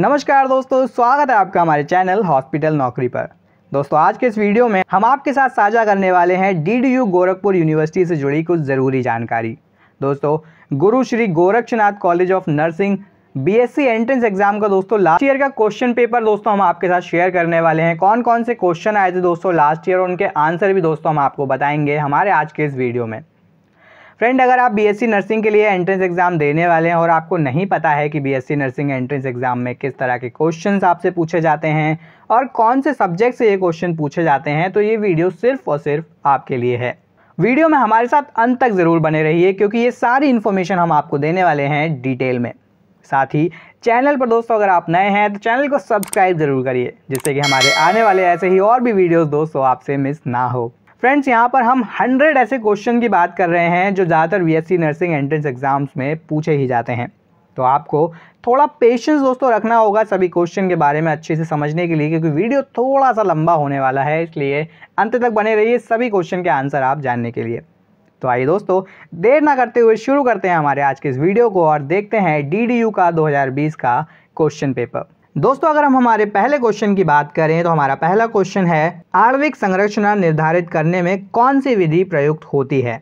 नमस्कार दोस्तों, स्वागत है आपका हमारे चैनल हॉस्पिटल नौकरी पर। दोस्तों, आज के इस वीडियो में हम आपके साथ साझा करने वाले हैं DDU गोरखपुर यूनिवर्सिटी से जुड़ी कुछ ज़रूरी जानकारी। दोस्तों, Guru Shri Gorakshnath college of nursing BSc entrance exam का दोस्तों लास्ट ईयर का क्वेश्चन पेपर दोस्तों हम आपके साथ शेयर करने वाले हैं। कौन कौन से क्वेश्चन आए थे दोस्तों लास्ट ईयर, उनके आंसर भी दोस्तों हम आपको बताएंगे हमारे आज के इस वीडियो में। फ्रेंड, अगर आप BSc नर्सिंग के लिए एंट्रेंस एग्ज़ाम देने वाले हैं और आपको नहीं पता है कि BSc नर्सिंग एंट्रेंस एग्ज़ाम में किस तरह के क्वेश्चंस आपसे पूछे जाते हैं और कौन से सब्जेक्ट से ये क्वेश्चन पूछे जाते हैं, तो ये वीडियो सिर्फ और सिर्फ आपके लिए है। वीडियो में हमारे साथ अंत तक ज़रूर बने रहिए क्योंकि ये सारी इन्फॉर्मेशन हम आपको देने वाले हैं डिटेल में। साथ ही चैनल पर दोस्तों अगर आप नए हैं तो चैनल को सब्सक्राइब ज़रूर करिए जिससे कि हमारे आने वाले ऐसे ही और भी वीडियोज़ दोस्तों आपसे मिस ना हो। फ्रेंड्स, यहाँ पर हम 100 ऐसे क्वेश्चन की बात कर रहे हैं जो ज़्यादातर BSc नर्सिंग एंट्रेंस एग्ज़ाम्स में पूछे ही जाते हैं, तो आपको थोड़ा पेशेंस दोस्तों रखना होगा सभी क्वेश्चन के बारे में अच्छे से समझने के लिए, क्योंकि वीडियो थोड़ा सा लंबा होने वाला है। इसलिए अंत तक बने रहिए सभी क्वेश्चन के आंसर आप जानने के लिए। तो आइए दोस्तों, देर ना करते हुए शुरू करते हैं हमारे आज के इस वीडियो को और देखते हैं DDU का 2020 का क्वेश्चन पेपर। दोस्तों, अगर हम हमारे पहले क्वेश्चन की बात करें तो हमारा पहला क्वेश्चन है, आणविक संरचना निर्धारित करने में कौन सी विधि प्रयुक्त होती है?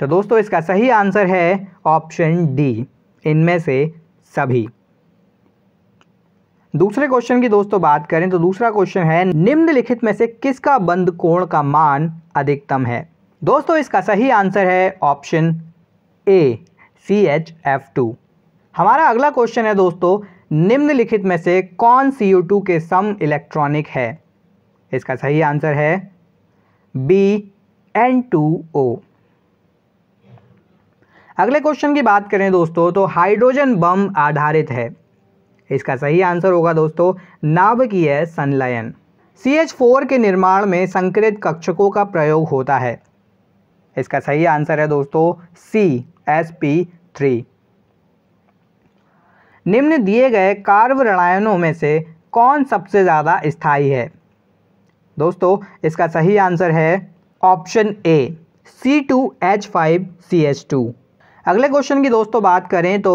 तो दोस्तों, इसका सही आंसर है ऑप्शन डी, इनमें से सभी। दूसरे क्वेश्चन की दोस्तों बात करें तो दूसरा क्वेश्चन है, निम्नलिखित में से किसका बंद कोण का मान अधिकतम है? दोस्तों, इसका सही आंसर है ऑप्शन ए, CHF2। हमारा अगला क्वेश्चन है दोस्तों, निम्नलिखित में से कौन CO2 के सम इलेक्ट्रॉनिक है? इसका सही आंसर है बी, N2O। अगले क्वेश्चन की बात करें दोस्तों तो हाइड्रोजन बम आधारित है। इसका सही आंसर होगा दोस्तों नाभिकीय संलयन। CH4 के निर्माण में संकरित कक्षकों का प्रयोग होता है। इसका सही आंसर है दोस्तों सी, sp3। निम्न दिए गए कार्बनिक में से कौन सबसे ज़्यादा स्थायी है? दोस्तों, इसका सही आंसर है ऑप्शन ए, C2H5CH2। अगले क्वेश्चन की दोस्तों बात करें तो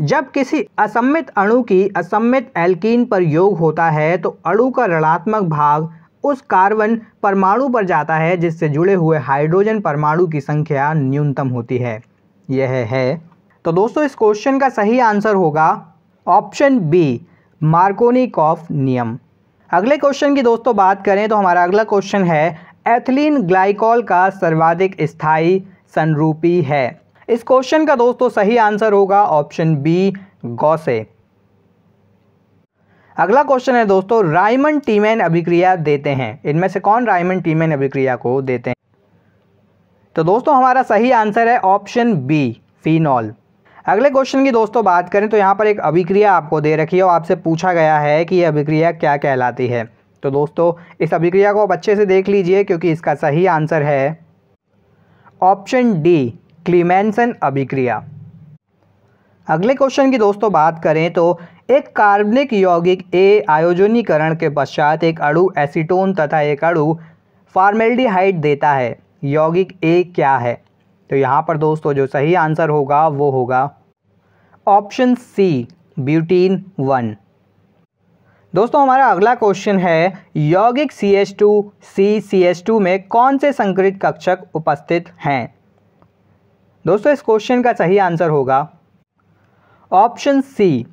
जब किसी असम्मित अणु की असम्मित एल्कीन पर योग होता है तो अणु का ऋणात्मक भाग उस कार्बन परमाणु पर जाता है जिससे जुड़े हुए हाइड्रोजन परमाणु की संख्या न्यूनतम होती है। यह है तो दोस्तों इस क्वेश्चन का सही आंसर होगा ऑप्शन बी, मार्कोनिकॉफ नियम। अगले क्वेश्चन की दोस्तों बात करें तो हमारा अगला क्वेश्चन है, एथिलीन ग्लाइकॉल का सर्वाधिक स्थायी संरूपी है। इस क्वेश्चन का दोस्तों सही आंसर होगा ऑप्शन बी, गौसे। अगला क्वेश्चन है दोस्तों, रायमन टीमेन अभिक्रिया देते हैं। इनमें से कौन रायमन टीमेन अभिक्रिया को देते हैं? तो दोस्तों हमारा सही आंसर है ऑप्शन बी, फिनॉल। अगले क्वेश्चन की दोस्तों बात करें तो यहाँ पर एक अभिक्रिया आपको दे रखी है और आपसे पूछा गया है कि यह अभिक्रिया क्या कहलाती है। तो दोस्तों इस अभिक्रिया को आप अच्छे से देख लीजिए क्योंकि इसका सही आंसर है ऑप्शन डी, क्लीमेंसन अभिक्रिया। अगले क्वेश्चन की दोस्तों बात करें तो एक कार्बनिक यौगिक ए आयोजनीकरण के पश्चात एक अणु एसीटोन तथा एक अणु फॉर्मेल्डिहाइड देता है। यौगिक ए क्या है? तो यहाँ पर दोस्तों जो सही आंसर होगा वो होगा ऑप्शन सी, ब्यूटीन 1। दोस्तों हमारा अगला क्वेश्चन है, यौगिक CH2CCH2 में कौन से संकरित कक्षक उपस्थित हैं? दोस्तों इस क्वेश्चन का सही आंसर होगा ऑप्शन सी,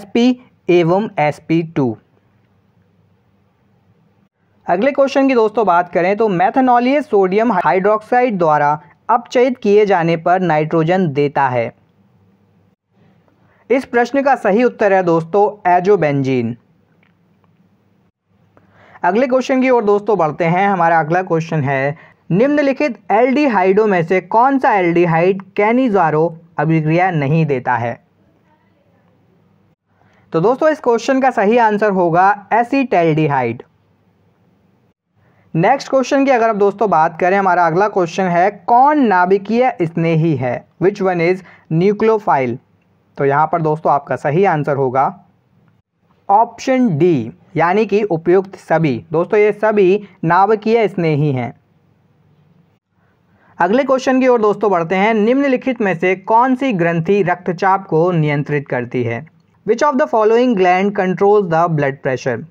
sp एवं sp2। अगले क्वेश्चन की दोस्तों बात करें तो मेथनॉलीय सोडियम हाइड्रोक्साइड द्वारा अपचयित किए जाने पर नाइट्रोजन देता है। इस प्रश्न का सही उत्तर है दोस्तों एजोबेंजीन। अगले क्वेश्चन की ओर दोस्तों बढ़ते हैं। हमारा अगला क्वेश्चन है, निम्नलिखित एल्डिहाइडों में से कौन सा एल्डिहाइड कैनिज़ारो अभिक्रिया नहीं देता है? तो दोस्तों इस क्वेश्चन का सही आंसर होगा एसिटेल्डिहाइड। नेक्स्ट क्वेश्चन की अगर आप दोस्तों बात करें, हमारा अगला क्वेश्चन है, कौन नाभिकीय स्नेही है? Which one is nucleophile. तो यहाँ पर दोस्तों आपका सही आंसर होगा ऑप्शन डी, यानी कि उपयुक्त सभी। दोस्तों ये सभी नाभिकीय स्नेही हैं। अगले क्वेश्चन की ओर दोस्तों बढ़ते हैं, निम्नलिखित में से कौन सी ग्रंथि रक्तचाप को नियंत्रित करती है? Which of the following gland controls the blood pressure?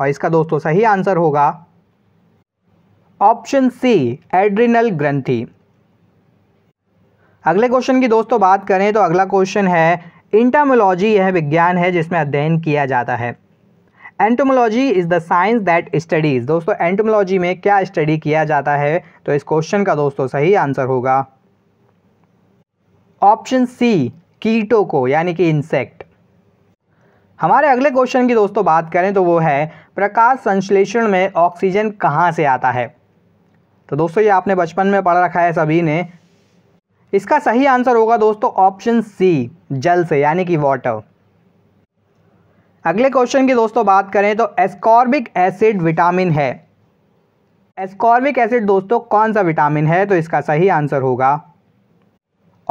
और इसका दोस्तों सही आंसर होगा ऑप्शन सी, एड्रिनल ग्रंथि। अगले क्वेश्चन की दोस्तों बात करें तो अगला क्वेश्चन है एंटोमोलॉजी। यह विज्ञान है जिसमें अध्ययन किया जाता है। Entomology is the science that studies. दोस्तों एंटोमोलॉजी में क्या स्टडी किया जाता है? तो इस क्वेश्चन का दोस्तों सही आंसर होगा ऑप्शन सी, कीटों को यानी कि इंसेक्ट। हमारे अगले क्वेश्चन की दोस्तों बात करें तो वो है प्रकाश संश्लेषण में ऑक्सीजन कहाँ से आता है? तो दोस्तों ये आपने बचपन में पढ़ रखा है सभी ने। इसका सही आंसर होगा दोस्तों ऑप्शन सी, जल से यानी कि वाटर। अगले क्वेश्चन की दोस्तों बात करें तो एस्कॉर्बिक एसिड विटामिन है। एस्कॉर्बिक एसिड दोस्तों कौन सा विटामिन है? तो इसका सही आंसर होगा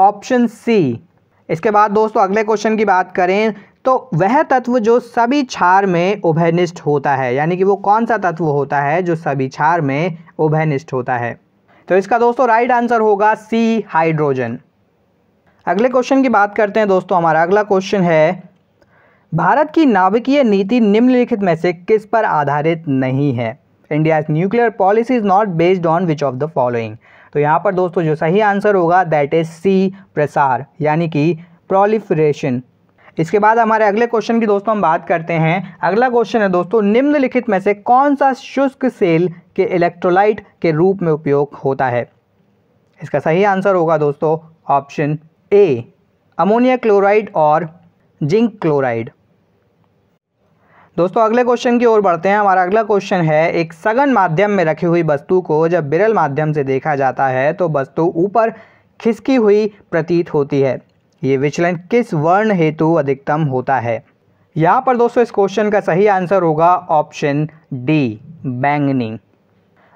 ऑप्शन सी। इसके बाद दोस्तों अगले क्वेश्चन की बात करें तो वह तत्व जो सभी क्षार में उभयनिष्ठ होता है, यानी कि वो कौन सा तत्व होता है जो सभी क्षार में उभयनिष्ठ होता है? तो इसका दोस्तों राइट आंसर होगा सी, हाइड्रोजन। अगले क्वेश्चन की बात करते हैं दोस्तों। हमारा अगला क्वेश्चन है भारत की नाभिकीय नीति निम्नलिखित में से किस पर आधारित नहीं है? India's nuclear policy is not based on which of the following. तो यहाँ पर दोस्तों जो सही आंसर होगा दैट इज सी, प्रसार यानी कि प्रोलिफरेशन। इसके बाद हमारे अगले क्वेश्चन की दोस्तों हम बात करते हैं। अगला क्वेश्चन है दोस्तों, निम्नलिखित में से कौन सा शुष्क सेल के इलेक्ट्रोलाइट के रूप में उपयोग होता है? इसका सही आंसर होगा दोस्तों ऑप्शन ए, अमोनिया क्लोराइड और जिंक क्लोराइड। दोस्तों अगले क्वेश्चन की ओर बढ़ते हैं। हमारा अगला क्वेश्चन है, एक सघन माध्यम में रखी हुई वस्तु को जब विरल माध्यम से देखा जाता है तो वस्तु ऊपर खिसकी हुई प्रतीत होती है। ये विचलन किस वर्ण हेतु अधिकतम होता है? यहाँ पर दोस्तों इस क्वेश्चन का सही आंसर होगा ऑप्शन डी, बैंगनी।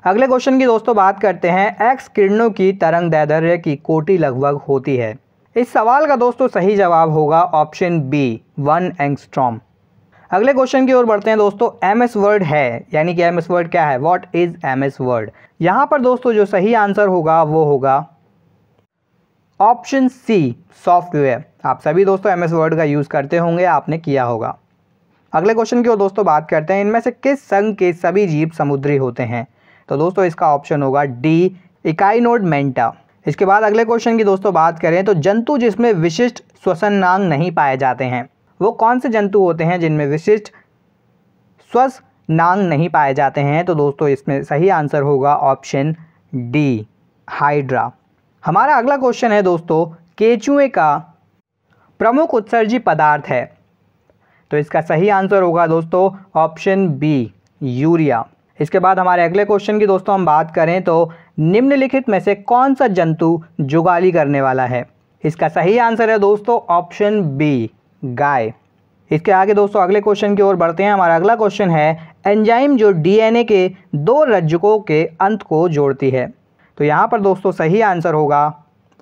अगले क्वेश्चन की दोस्तों बात करते हैं, एक्स किरणों की तरंग दैर्ध्य की कोटि लगभग होती है। इस सवाल का दोस्तों सही जवाब होगा ऑप्शन बी, 1 एंगस्ट्रॉम। अगले क्वेश्चन की ओर बढ़ते हैं दोस्तों। एमएस वर्ड है, यानी कि एमएस वर्ड क्या है, व्हाट इज एमएस वर्ड? यहाँ पर दोस्तों जो सही आंसर होगा वो होगा ऑप्शन सी, सॉफ्टवेयर। आप सभी दोस्तों एमएस वर्ड का यूज़ करते होंगे, आपने किया होगा। अगले क्वेश्चन की ओर दोस्तों बात करते हैं, इनमें से किस संघ के सभी जीव समुद्री होते हैं? तो दोस्तों इसका ऑप्शन होगा डी, इकाइनोड मेंटा। इसके बाद अगले क्वेश्चन की दोस्तों बात करें तो जंतु जिसमें विशिष्ट श्वसनांग नहीं पाए जाते हैं, वो कौन से जंतु होते हैं जिनमें विशिष्ट श्वसनांग नहीं पाए जाते हैं? तो दोस्तों इसमें सही आंसर होगा ऑप्शन डी, हाइड्रा। हमारा अगला क्वेश्चन है दोस्तों, केचुए का प्रमुख उत्सर्जी पदार्थ है। तो इसका सही आंसर होगा दोस्तों ऑप्शन बी, यूरिया। इसके बाद हमारे अगले क्वेश्चन की दोस्तों हम बात करें तो निम्नलिखित में से कौन सा जंतु जुगाली करने वाला है? इसका सही आंसर है दोस्तों ऑप्शन बी, गाय। इसके आगे दोस्तों अगले क्वेश्चन की ओर बढ़ते हैं। हमारा अगला क्वेश्चन है, एंजाइम जो डीएनए के दो रज्जुकों के अंत को जोड़ती है। तो यहाँ पर दोस्तों सही आंसर होगा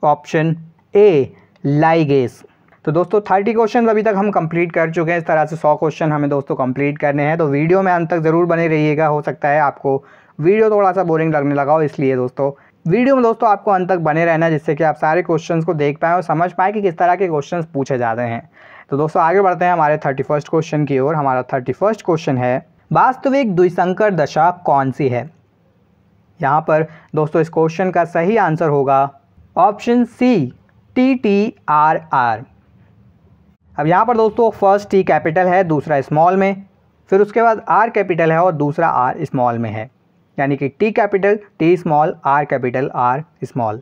ऑप्शन ए, लाइगेस। तो दोस्तों 30 क्वेश्चन अभी तक हम कंप्लीट कर चुके हैं। इस तरह से 100 क्वेश्चन हमें दोस्तों कंप्लीट करने हैं। तो वीडियो में अंत तक ज़रूर बने रहिएगा। हो सकता है आपको वीडियो थोड़ा सा बोरिंग लगने लगा हो, इसलिए दोस्तों वीडियो में दोस्तों आपको अंत तक बने रहना, जिससे कि आप सारे क्वेश्चंस को देख पाएँ और समझ पाएँ कि किस तरह के क्वेश्चंस पूछे जाते हैं। तो दोस्तों आगे बढ़ते हैं हमारे 31 क्वेश्चन की ओर। हमारा 31 क्वेश्चन है, वास्तविक द्विसंकर दशा कौन सी है? यहाँ पर दोस्तों इस क्वेश्चन का सही आंसर होगा ऑप्शन सी, TTRR। अब यहाँ पर दोस्तों फर्स्ट टी कैपिटल है, दूसरा स्मॉल में, फिर उसके बाद आर कैपिटल है और दूसरा आर स्मॉल में है, यानी कि T capital T small, R capital R small.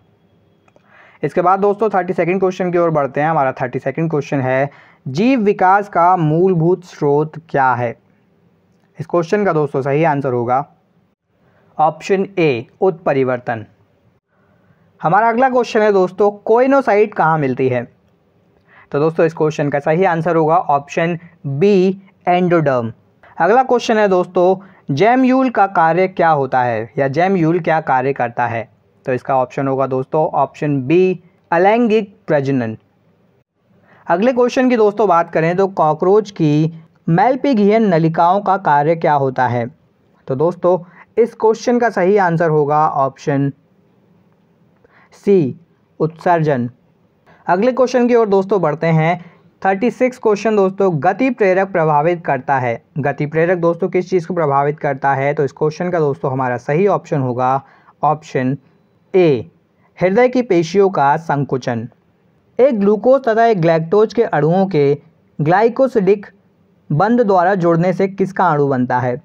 इसके बाद दोस्तों 32वें क्वेश्चन की ओर बढ़ते हैं। हमारा 32वें क्वेश्चन है, जीव विकास का मूलभूत स्रोत क्या है? इस क्वेश्चन का दोस्तों सही आंसर होगा ऑप्शन ए, उत्परिवर्तन। हमारा अगला क्वेश्चन है दोस्तों, कोइनोसाइट कहाँ मिलती है? तो दोस्तों इस क्वेश्चन का सही आंसर होगा ऑप्शन बी, एंडोडर्म। अगला क्वेश्चन है दोस्तों, जैम्यूल का कार्य क्या होता है या जैम्यूल क्या कार्य करता है? तो इसका ऑप्शन होगा दोस्तों ऑप्शन बी, अलैंगिक प्रजनन। अगले क्वेश्चन की दोस्तों बात करें तो कॉकरोच की मैल्पिघियन नलिकाओं का कार्य क्या होता है? तो दोस्तों इस क्वेश्चन का सही आंसर होगा ऑप्शन सी, उत्सर्जन। अगले क्वेश्चन की ओर दोस्तों बढ़ते हैं, 36 क्वेश्चन दोस्तों, गति प्रेरक प्रभावित करता है। गति प्रेरक दोस्तों किस चीज़ को प्रभावित करता है? तो इस क्वेश्चन का दोस्तों हमारा सही ऑप्शन होगा ऑप्शन ए, हृदय की पेशियों का संकुचन। एक ग्लूकोज तथा एक ग्लैक्टोज के अणुओं के ग्लाइकोसिडिक बंध द्वारा जोड़ने से किसका अणु बनता है?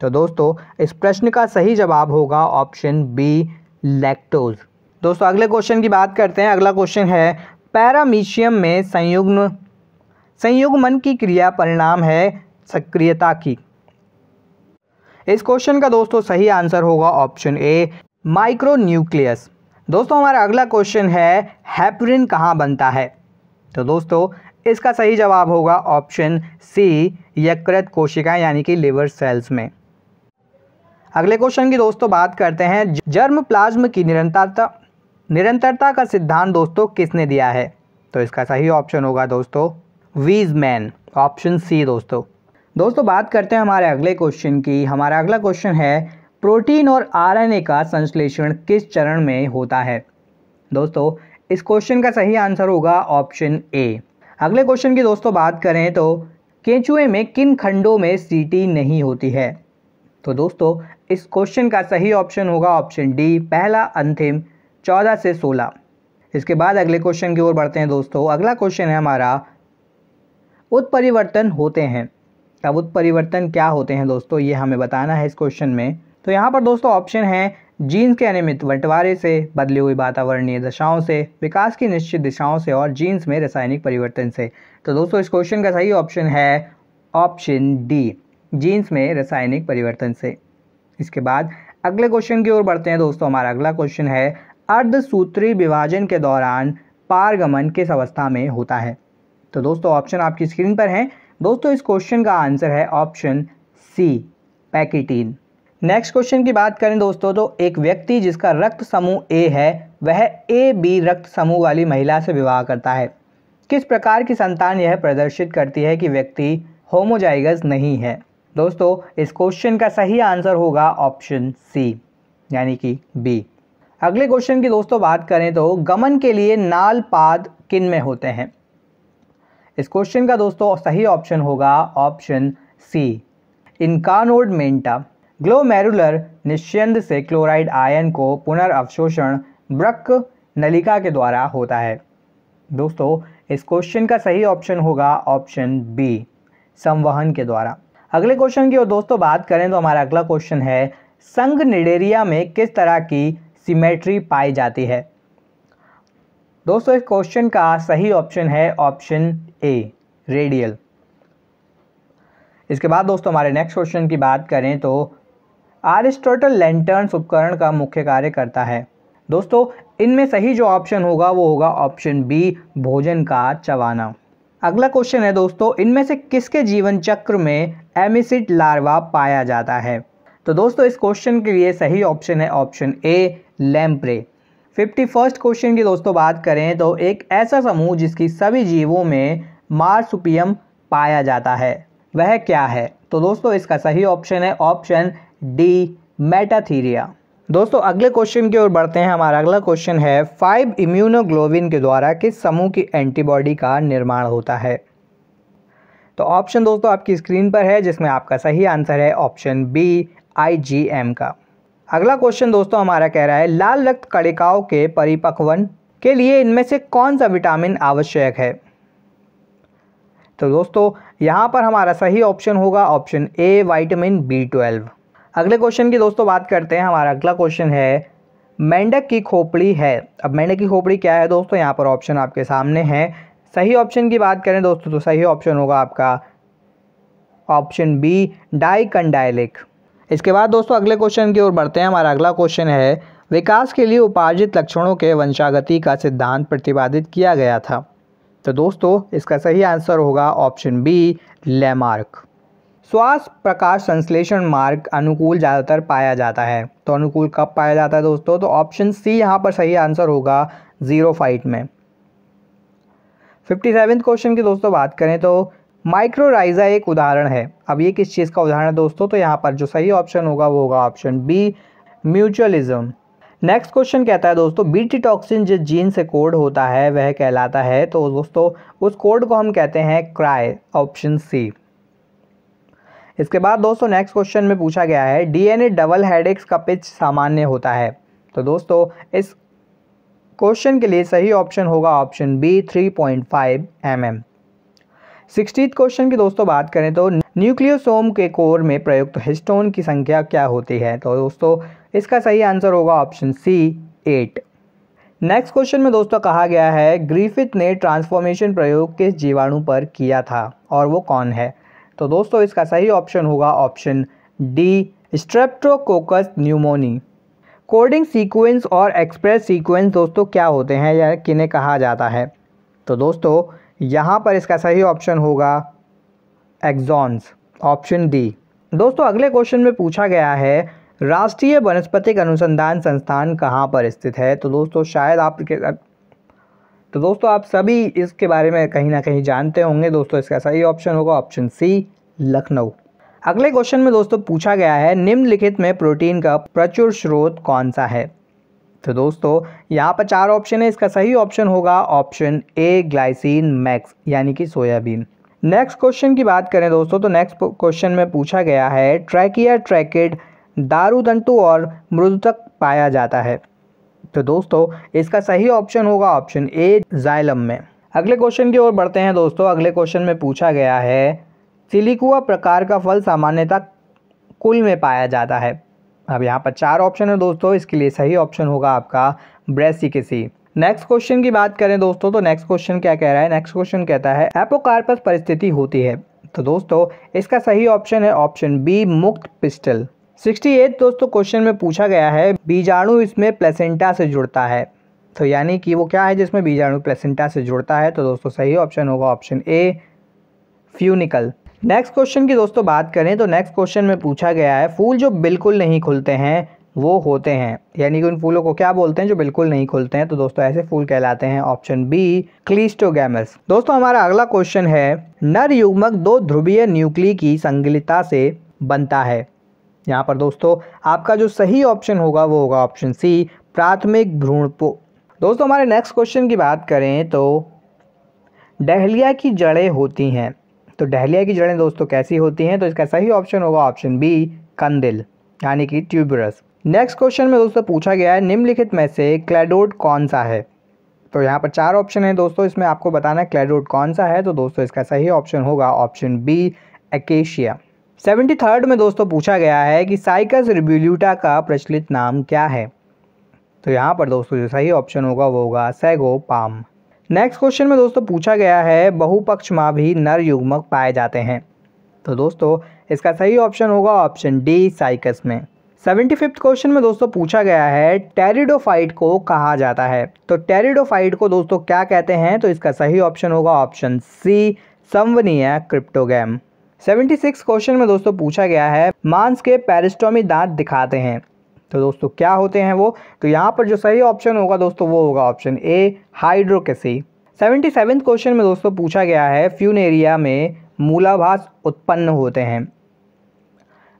तो दोस्तों इस प्रश्न का सही जवाब होगा ऑप्शन बी, लैक्टोज। दोस्तों अगले क्वेश्चन की बात करते हैं। अगला क्वेश्चन है पैरामीशियम में संयुग्मन की क्रिया परिणाम है सक्रियता की। इस क्वेश्चन का दोस्तों सही आंसर होगा ऑप्शन ए, माइक्रोन्यूक्लियस। दोस्तों हमारा अगला क्वेश्चन है हेपरिन कहाँ बनता है? तो दोस्तों इसका सही जवाब होगा ऑप्शन सी, यकृत कोशिका यानी कि लिवर सेल्स में। अगले क्वेश्चन की दोस्तों बात करते हैं। जर्म प्लाज्म की निरंतरता का सिद्धांत दोस्तों किसने दिया है? तो इसका सही ऑप्शन होगा दोस्तों वीजमैन, ऑप्शन सी। दोस्तों बात करते हैं हमारे अगले क्वेश्चन की। हमारा अगला क्वेश्चन है प्रोटीन और आरएनए का संश्लेषण किस चरण में होता है? दोस्तों इस क्वेश्चन का सही आंसर होगा ऑप्शन ए। अगले क्वेश्चन की दोस्तों बात करें तो केंचुए में किन खंडों में सीटी नहीं होती है? तो दोस्तों इस क्वेश्चन का सही ऑप्शन होगा ऑप्शन डी, पहला अंतिम 14 से 16। इसके बाद अगले क्वेश्चन की ओर बढ़ते हैं दोस्तों। अगला क्वेश्चन है हमारा उत्परिवर्तन होते हैं। अब उत्परिवर्तन क्या होते हैं दोस्तों, ये हमें बताना है इस क्वेश्चन में। तो यहाँ पर दोस्तों ऑप्शन है जीन्स के अनियमित बंटवारे से, बदली हुई वातावरणीय दशाओं से, विकास की निश्चित दिशाओं से और जीन्स में रासायनिक परिवर्तन से। तो दोस्तों इस क्वेश्चन का सही ऑप्शन है ऑप्शन डी, जीन्स में रासायनिक परिवर्तन से। इसके बाद अगले क्वेश्चन की ओर बढ़ते हैं दोस्तों। हमारा अगला क्वेश्चन है अर्धसूत्री विभाजन के दौरान पारगमन किस अवस्था में होता है? तो दोस्तों ऑप्शन आपकी स्क्रीन पर है। दोस्तों इस क्वेश्चन का आंसर है option C, pectin. Next question की बात करें दोस्तों तो एक व्यक्ति जिसका रक्त समूह ए है वह AB रक्त समूह वाली महिला से विवाह करता है। किस प्रकार की संतान यह प्रदर्शित करती है कि व्यक्ति होमोजाइगस नहीं है? दोस्तों इस क्वेश्चन का सही आंसर होगा ऑप्शन सी यानी कि B। अगले क्वेश्चन की दोस्तों बात करें तो गमन के लिए नाल पाद किन में होते हैं? इस क्वेश्चन का दोस्तों सही ऑप्शन होगा ऑप्शन सी, इनकानोड मेंटा। ग्लोमेरुलर निस्यंद से क्लोराइड आयन को पुनर्अवशोषण ब्रक नलिका के द्वारा होता है। दोस्तों इस क्वेश्चन का सही ऑप्शन होगा ऑप्शन बी, संवहन के द्वारा। अगले क्वेश्चन की और दोस्तों बात करें तो हमारा अगला क्वेश्चन है संघ निडेरिया में किस तरह की सिमेट्री पाई जाती है? दोस्तों इस क्वेश्चन का सही ऑप्शन है ऑप्शन ए, रेडियल। इसके बाद दोस्तों हमारे नेक्स्ट क्वेश्चन की बात करें तो आरिस्टोटल लैंटर्न्स उपकरण का मुख्य कार्य करता है। दोस्तों इनमें सही जो ऑप्शन होगा वो होगा ऑप्शन बी, भोजन का चबाना। अगला क्वेश्चन है दोस्तों, इनमें से किसके जीवन चक्र में एमिसिड लार्वा पाया जाता है? तो दोस्तों इस क्वेश्चन के लिए सही ऑप्शन है option A, lamprey. 51st question की दोस्तों बात करें तो एक ऐसा समूह जिसकी सभी जीवों में मार्सुपियम पाया जाता है वह क्या है? तो दोस्तों इसका सही ऑप्शन है ऑप्शन डी, मेटाथीरिया। दोस्तों अगले क्वेश्चन की ओर बढ़ते हैं। हमारा अगला क्वेश्चन है 5 इम्यूनोग्लोबिन के द्वारा किस समूह की एंटीबॉडी का निर्माण होता है? तो ऑप्शन दोस्तों आपकी स्क्रीन पर है जिसमें आपका सही आंसर है ऑप्शन बी, IgM का। अगला क्वेश्चन दोस्तों हमारा कह रहा है लाल रक्त कणिकाओं के परिपक्वन के लिए इनमें से कौन सा विटामिन आवश्यक है? तो दोस्तों यहाँ पर हमारा सही ऑप्शन होगा ऑप्शन ए, विटामिन B12। अगले क्वेश्चन की दोस्तों बात करते हैं। हमारा अगला क्वेश्चन है मेंढक की खोपड़ी है। अब मेंढक की खोपड़ी क्या है दोस्तों, यहाँ पर ऑप्शन आपके सामने है। सही ऑप्शन की बात करें दोस्तों तो सही ऑप्शन होगा आपका ऑप्शन बी, डाइकंडाइलिक। इसके बाद दोस्तों अगले क्वेश्चन की ओर बढ़ते हैं। हमारा अगला क्वेश्चन है विकास के लिए उपार्जित लक्षणों के वंशागति का सिद्धांत प्रतिपादित किया गया था। तो दोस्तों इसका सही आंसर होगा ऑप्शन बी, लैमार्क। श्वास प्रकाश संश्लेषण मार्ग अनुकूल ज़्यादातर पाया जाता है। तो अनुकूल कब पाया जाता है दोस्तों, तो ऑप्शन सी यहाँ पर सही आंसर होगा, जीरोफाइट में। 57वें क्वेश्चन की दोस्तों बात करें तो माइक्रोराइजा एक उदाहरण है। अब ये किस चीज़ का उदाहरण है दोस्तों, तो यहाँ पर जो सही ऑप्शन होगा वो होगा option B, mutualism. Next question कहता है दोस्तों बीटी टॉक्सिन जिस जीन से कोड होता है वह कहलाता है, तो दोस्तों उस कोड को हम कहते हैं क्राई, ऑप्शन सी। इसके बाद दोस्तों नेक्स्ट क्वेश्चन में पूछा गया है डीएनए डबल हेडेक्स का पिच सामान्य होता है, तो दोस्तों इस क्वेश्चन के लिए सही ऑप्शन होगा option B 3.5 mm। 60th question की दोस्तों बात करें तो न्यूक्लियोसोम के कोर में प्रयुक्त हिस्टोन की संख्या क्या होती है, तो दोस्तों इसका सही आंसर होगा ऑप्शन सी 8। नेक्स्ट क्वेश्चन में दोस्तों कहा गया है ग्रिफिथ ने ट्रांसफॉर्मेशन प्रयोग किस जीवाणु पर किया था और वो कौन है, तो दोस्तों इसका सही ऑप्शन होगा option D streptococcus pneumoniae. Coding sequence और एक्सप्रेस सीक्वेंस दोस्तों क्या होते हैं या किन्हें कहा जाता है, तो दोस्तों यहाँ पर इसका सही ऑप्शन होगा एक्सॉन्स, ऑप्शन डी। दोस्तों अगले क्वेश्चन में पूछा गया है राष्ट्रीय वनस्पतिक अनुसंधान संस्थान कहाँ पर स्थित है, तो दोस्तों शायद आप सभी इसके बारे में कहीं ना कहीं जानते होंगे। दोस्तों इसका सही ऑप्शन होगा ऑप्शन सी लखनऊ। अगले क्वेश्चन में दोस्तों पूछा गया है निम्नलिखित में प्रोटीन का प्रचुर स्रोत कौन सा है, तो दोस्तों यहाँ पर 4 ऑप्शन है, इसका सही ऑप्शन होगा ऑप्शन ए ग्लाइसिन मैक्स यानी कि सोयाबीन। नेक्स्ट क्वेश्चन की बात करें दोस्तों तो नेक्स्ट क्वेश्चन में पूछा गया है ट्रैकिया ट्रैकेड दारुतंतु और मृदुतक पाया जाता है, तो दोस्तों इसका सही ऑप्शन होगा ऑप्शन ए जाइलम में। अगले क्वेश्चन की ओर बढ़ते हैं दोस्तों। अगले क्वेश्चन में पूछा गया है सिलिकुआ प्रकार का फल सामान्यतः कुल में पाया जाता है। अब यहाँ पर 4 ऑप्शन है दोस्तों, इसके लिए सही ऑप्शन होगा आपका ब्रैसिकेसी। नेक्स्ट क्वेश्चन की बात करें दोस्तों तो नेक्स्ट क्वेश्चन क्या कह रहा है, नेक्स्ट क्वेश्चन कहता है एपोकार्पस परिस्थिति होती है, तो दोस्तों इसका सही ऑप्शन है ऑप्शन बी मुक्त पिस्टल। 68 दोस्तों क्वेश्चन में पूछा गया है बीजाणु इसमें प्लेसेंटा से जुड़ता है, तो यानी कि वो क्या है जिसमें बीजाणु प्लेसेंटा से जुड़ता है, तो दोस्तों सही ऑप्शन होगा option A funicle. Next question की दोस्तों बात करें तो नेक्स्ट क्वेश्चन में पूछा गया है फूल जो बिल्कुल नहीं खुलते हैं वो होते हैं, यानी कि उन फूलों को क्या बोलते हैं जो बिल्कुल नहीं खुलते हैं, तो दोस्तों ऐसे फूल कहलाते हैं ऑप्शन बी क्लीस्टोगैमस। दोस्तों हमारा अगला क्वेश्चन है नर युग्मक 2 ध्रुवीय न्यूक्ली की संगलिता से बनता है, यहाँ पर दोस्तों आपका जो सही ऑप्शन होगा वो होगा ऑप्शन सी प्राथमिक भ्रूणपो। दोस्तों हमारे नेक्स्ट क्वेश्चन की बात करें तो डहलिया की जड़ें होती हैं, तो डहलिया की जड़ें दोस्तों कैसी होती हैं, तो इसका सही ऑप्शन होगा ऑप्शन बी कंदिल यानी कि ट्यूबरस। नेक्स्ट क्वेश्चन में दोस्तों पूछा गया है निम्नलिखित में से क्लैडोड कौन सा है, तो यहाँ पर 4 ऑप्शन है दोस्तों, इसमें आपको बताना है क्लैडोड कौन सा है, तो दोस्तों इसका सही ऑप्शन होगा ऑप्शन बी एकेशिया। 73rd में दोस्तों पूछा गया है कि साइकस रिब्यूल्यूटा का प्रचलित नाम क्या है, तो यहाँ पर दोस्तों जो सही ऑप्शन होगा वो होगा सैगो पाम। नेक्स्ट क्वेश्चन में दोस्तों पूछा गया है बहुपक्ष में भी नर युग्मक पाए जाते हैं, तो दोस्तों इसका सही ऑप्शन होगा ऑप्शन डी साइकस में। 75th क्वेश्चन में दोस्तों पूछा गया है टेरिडोफाइट को कहा जाता है, तो टेरिडोफाइट को दोस्तों क्या कहते हैं, तो इसका सही ऑप्शन होगा ऑप्शन सी संवनीय क्रिप्टोगैम। 76 क्वेश्चन में दोस्तों पूछा गया है मांस के पेरिस्टोमी दांत दिखाते हैं, तो दोस्तों क्या होते हैं वो, तो यहाँ पर जो सही ऑप्शन होगा दोस्तों वो होगा ऑप्शन ए हाइड्रोकेसी। 77th क्वेश्चन में दोस्तों पूछा गया है फ्यूनेरिया में मूलाभास उत्पन्न होते हैं,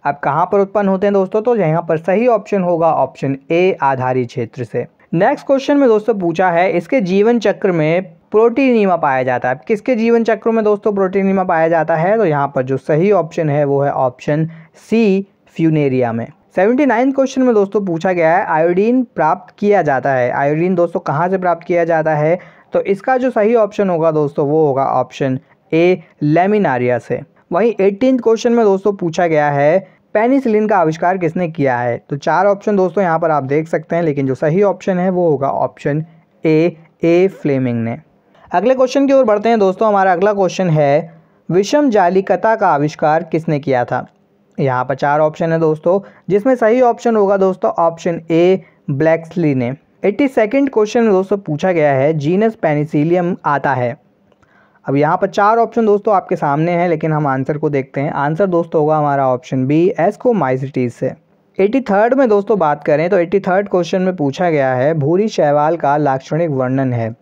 अब कहाँ पर उत्पन्न होते हैं दोस्तों, तो यहाँ पर सही ऑप्शन होगा ऑप्शन ए आधारी क्षेत्र से। नेक्स्ट क्वेश्चन में दोस्तों पूछा है इसके जीवन चक्र में प्रोटीनीमा पाया जाता है, किसके जीवन चक्र में दोस्तों प्रोटीनीमा पाया जाता है, तो यहाँ पर जो सही ऑप्शन है वो है ऑप्शन सी फ्यूनेरिया में। 79 क्वेश्चन में दोस्तों पूछा गया है आयोडीन प्राप्त किया जाता है, आयोडीन दोस्तों कहाँ से प्राप्त किया जाता है, तो इसका जो सही ऑप्शन होगा दोस्तों वो होगा ऑप्शन ए लेमिनारिया से। वहीं 18 क्वेश्चन में दोस्तों पूछा गया है पेनिसिलिन का आविष्कार किसने किया है, तो 4 ऑप्शन दोस्तों यहाँ पर आप देख सकते हैं, लेकिन जो सही ऑप्शन है वो होगा ऑप्शन ए फ्लेमिंग ने। अगले क्वेश्चन की ओर बढ़ते हैं दोस्तों। हमारा अगला क्वेश्चन है विषम जालिकता का आविष्कार किसने किया था, यहाँ पर 4 ऑप्शन है दोस्तों, जिसमें सही ऑप्शन होगा दोस्तों ऑप्शन ए ब्लैक्सली ने। 82nd क्वेश्चन में दोस्तों पूछा गया है जीनस पेनिसिलियम आता है, अब यहाँ पर 4 ऑप्शन दोस्तों आपके सामने हैं, लेकिन हम आंसर को देखते हैं। आंसर दोस्तों होगा हमारा ऑप्शन बी एस्कोमाइसिटीज से। 83rd में दोस्तों बात करें तो 83rd क्वेश्चन में पूछा गया है भूरी शैवाल का लाक्षणिक वर्णन है,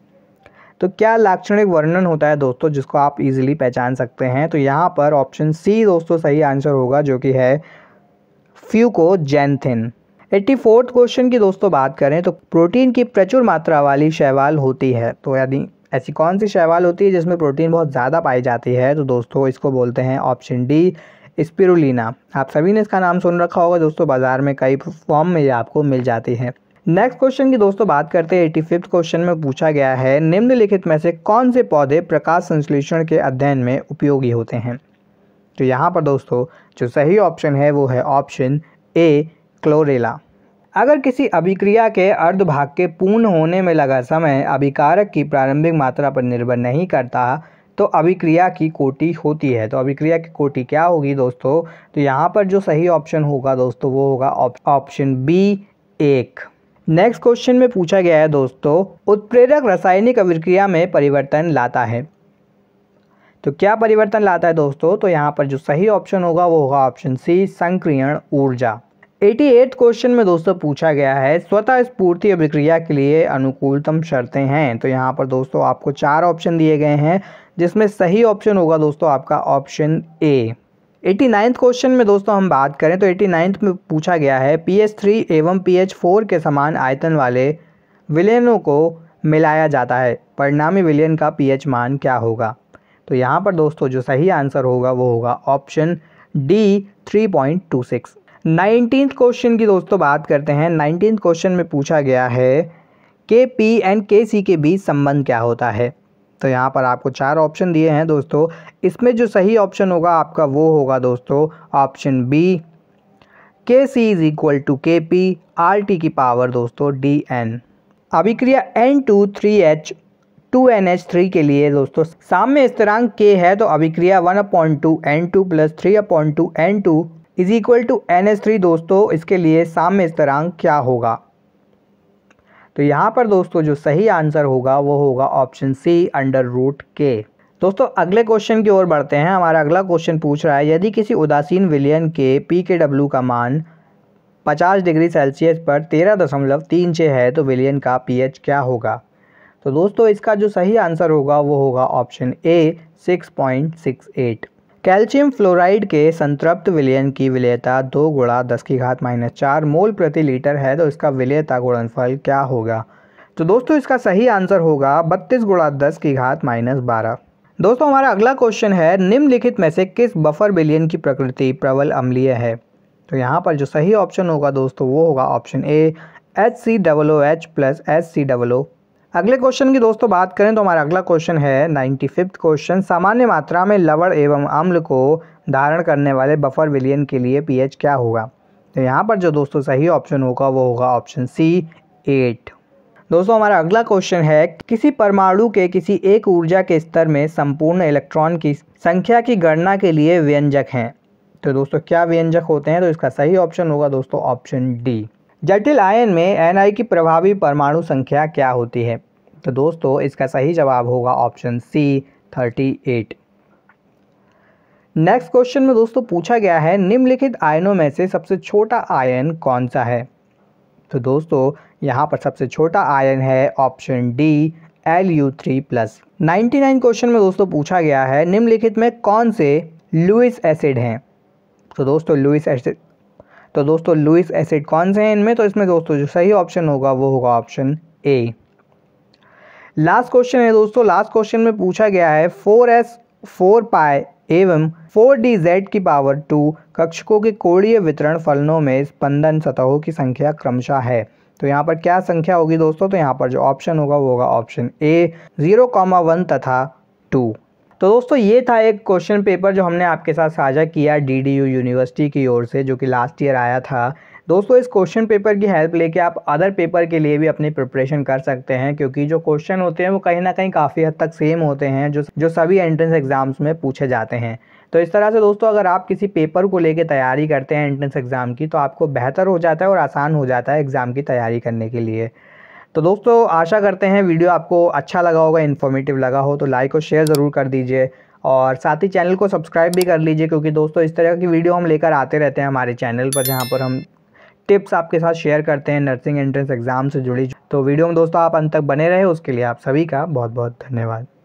तो क्या लाक्षणिक वर्णन होता है दोस्तों जिसको आप इजीली पहचान सकते हैं, तो यहाँ पर ऑप्शन सी दोस्तों सही आंसर होगा जो कि है फ्यूकोजेंथिन। 84 क्वेश्चन की दोस्तों बात करें तो प्रोटीन की प्रचुर मात्रा वाली शैवाल होती है, तो यानी ऐसी कौन सी शैवाल होती है जिसमें प्रोटीन बहुत ज़्यादा पाई जाती है, तो दोस्तों इसको बोलते हैं ऑप्शन डी स्पिरुलिना। आप सभी ने इसका नाम सुन रखा होगा दोस्तों, बाजार में कई फॉर्म में ये आपको मिल जाती है। नेक्स्ट क्वेश्चन की दोस्तों बात करते हैं 85वें क्वेश्चन में पूछा गया है निम्नलिखित में से कौन से पौधे प्रकाश संश्लेषण के अध्ययन में उपयोगी होते हैं, तो यहाँ पर दोस्तों जो सही ऑप्शन है वो है ऑप्शन ए क्लोरेला। अगर किसी अभिक्रिया के अर्धभाग के पूर्ण होने में लगा समय अभिकारक की प्रारंभिक मात्रा पर निर्भर नहीं करता तो अभिक्रिया की कोटि होती है, तो अभिक्रिया की कोटि क्या होगी दोस्तों, तो यहाँ पर जो सही ऑप्शन होगा दोस्तों वो होगा ऑप्शन B1। नेक्स्ट क्वेश्चन में पूछा गया है दोस्तों उत्प्रेरक रासायनिक अभिक्रिया में परिवर्तन लाता है, तो क्या परिवर्तन लाता है दोस्तों, तो यहाँ पर जो सही ऑप्शन होगा वो होगा ऑप्शन सी संक्रियण ऊर्जा। 88 क्वेश्चन में दोस्तों पूछा गया है स्वतः स्फूर्ति अभिक्रिया के लिए अनुकूलतम शर्तें हैं, तो यहाँ पर दोस्तों आपको 4 ऑप्शन दिए गए हैं जिसमें सही ऑप्शन होगा दोस्तों आपका ऑप्शन ए। 89 क्वेश्चन में दोस्तों हम बात करें तो 89 में पूछा गया है pH 3 एवं pH 4 के समान आयतन वाले विलयनों को मिलाया जाता है, परिणामी विलयन का pH मान क्या होगा, तो यहाँ पर दोस्तों जो सही आंसर होगा वो होगा ऑप्शन डी 3.26। 19th क्वेश्चन की दोस्तों बात करते हैं। 19th क्वेश्चन में पूछा गया है Kp एंड Kc के बीच संबंध क्या होता है, तो यहाँ पर आपको 4 ऑप्शन दिए हैं दोस्तों, इसमें जो सही ऑप्शन होगा आपका वो होगा दोस्तों option B Kc = Kp RT⁴ दोस्तों Dn। अभिक्रिया N2 3H2NH3 के लिए दोस्तों साम्य स्थिरांक K है, तो अभिक्रिया 1/2 N2 + 3/2 N2 = NH3 दोस्तों इसके लिए साम्य स्थिरांक क्या होगा, तो यहाँ पर दोस्तों जो सही आंसर होगा वो होगा ऑप्शन सी √K। दोस्तों अगले क्वेश्चन की ओर बढ़ते हैं। हमारा अगला क्वेश्चन पूछ रहा है यदि किसी उदासीन विलयन के pKw का मान 50 डिग्री सेल्सियस पर 13.36 है तो विलयन का pH क्या होगा, तो दोस्तों इसका जो सही आंसर होगा वो होगा ऑप्शन ए 6.68। कैल्शियम फ्लोराइड के संतृप्त विलयन की विलयता 2 × 10⁻⁻⁴ मोल प्रति लीटर है, तो इसका विलयता गुणनफल क्या होगा, तो दोस्तों इसका सही आंसर होगा 32 × 10⁻¹²। दोस्तों हमारा अगला क्वेश्चन है निम्नलिखित में से किस बफर विलयन की प्रकृति प्रबल अम्लीय है, तो यहाँ पर जो सही ऑप्शन होगा दोस्तों वो होगा ऑप्शन ए HCOOH + HCOO। अगले क्वेश्चन की दोस्तों बात करें तो हमारा अगला क्वेश्चन है 95वां क्वेश्चन। सामान्य मात्रा में लवण एवं अम्ल को धारण करने वाले बफर विलयन के लिए pH क्या होगा, तो यहाँ पर जो दोस्तों सही ऑप्शन होगा वो होगा ऑप्शन C 8। दोस्तों हमारा अगला क्वेश्चन है किसी परमाणु के किसी एक ऊर्जा के स्तर में संपूर्ण इलेक्ट्रॉन की संख्या की गणना के लिए व्यंजक हैं, तो दोस्तों क्या व्यंजक होते हैं, तो इसका सही ऑप्शन होगा दोस्तों ऑप्शन डी। जटिल आयन में Ni की प्रभावी परमाणु संख्या क्या होती है, तो दोस्तों इसका सही जवाब होगा ऑप्शन C 38। नेक्स्ट क्वेश्चन में दोस्तों पूछा गया है निम्नलिखित आयनों में से सबसे छोटा आयन कौन सा है, तो दोस्तों यहाँ पर सबसे छोटा आयन है ऑप्शन D Lu3+। 99 क्वेश्चन में दोस्तों पूछा गया है निम्नलिखित में कौन से लुईस एसिड हैं, तो दोस्तों लुईस एसिड कौन से हैं इनमें, तो इसमें दोस्तों जो सही ऑप्शन होगा वो होगा ऑप्शन ए। लास्ट क्वेश्चन है दोस्तों। लास्ट क्वेश्चन में पूछा गया है 4S, 4Pi एवं 4Dz2 कक्षकों के कोणीय वितरण फलनों में स्पंदन सतहों की संख्या क्रमशः है, तो यहाँ पर क्या संख्या होगी दोस्तों, तो यहाँ पर जो ऑप्शन होगा वो होगा ऑप्शन ए 0,1 तथा 2। तो दोस्तों ये था एक क्वेश्चन पेपर जो हमने आपके साथ साझा किया DDU यूनिवर्सिटी की ओर से, जो कि लास्ट ईयर आया था। दोस्तों इस क्वेश्चन पेपर की हेल्प लेके आप अदर पेपर के लिए भी अपनी प्रिपरेशन कर सकते हैं, क्योंकि जो क्वेश्चन होते हैं वो कहीं ना कहीं काफ़ी हद तक सेम होते हैं जो सभी एंट्रेंस एग्ज़ाम्स में पूछे जाते हैं। तो इस तरह से दोस्तों अगर आप किसी पेपर को लेके तैयारी करते हैं एंट्रेंस एग्ज़ाम की, तो आपको बेहतर हो जाता है और आसान हो जाता है एग्ज़ाम की तैयारी करने के लिए। तो दोस्तों आशा करते हैं वीडियो आपको अच्छा लगा होगा, इन्फॉर्मेटिव लगा हो, तो लाइक और शेयर ज़रूर कर दीजिए और साथ ही चैनल को सब्सक्राइब भी कर लीजिए, क्योंकि दोस्तों इस तरह की वीडियो हम लेकर आते रहते हैं हमारे चैनल पर, जहां पर हम टिप्स आपके साथ शेयर करते हैं नर्सिंग एंट्रेंस एग्ज़ाम से जुड़ी। तो वीडियो में दोस्तों आप अंत तक बने रहे, उसके लिए आप सभी का बहुत बहुत धन्यवाद।